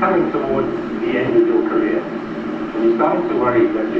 coming towards the end of your career, and you start to worry that